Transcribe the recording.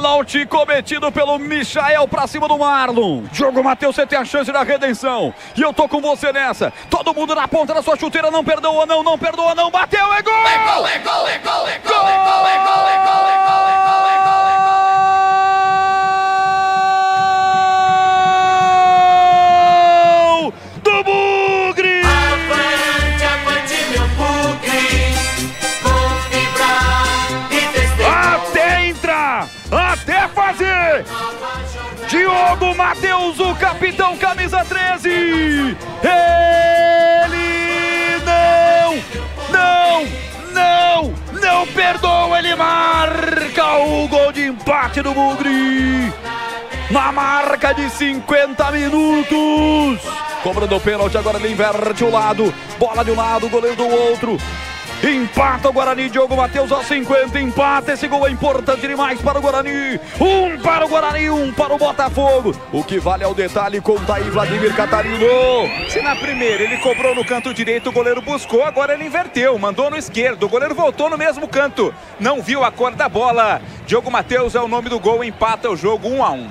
pênalti cometido pelo Michael pra cima do Marlon. Diogo Matheus, você tem a chance da redenção. E eu tô com você nessa. Todo mundo na ponta da sua chuteira, não perdoa não, não perdoa não. Bateu, é gol! É gol, é gol, é gol, é gol, é gol, é gol, é gol, é gol, é gol, é gol! Diogo Matheus, o capitão camisa 13, ele não perdoa, ele marca o gol de empate do Bugri, na marca de 50 minutos, cobrando o pênalti, agora ele inverte o lado, bola de um lado, goleiro do outro. Empata o Guarani, Diogo Matheus aos 50, empata, esse gol é importante demais para o Guarani, um para o Guarani, um para o Botafogo. O que vale é o detalhe, conta aí Vladimir Catarino. Se na primeira ele cobrou no canto direito, o goleiro buscou, agora ele inverteu, mandou no esquerdo, o goleiro voltou no mesmo canto, não viu a cor da bola. Diogo Matheus é o nome do gol, empata o jogo 1-1.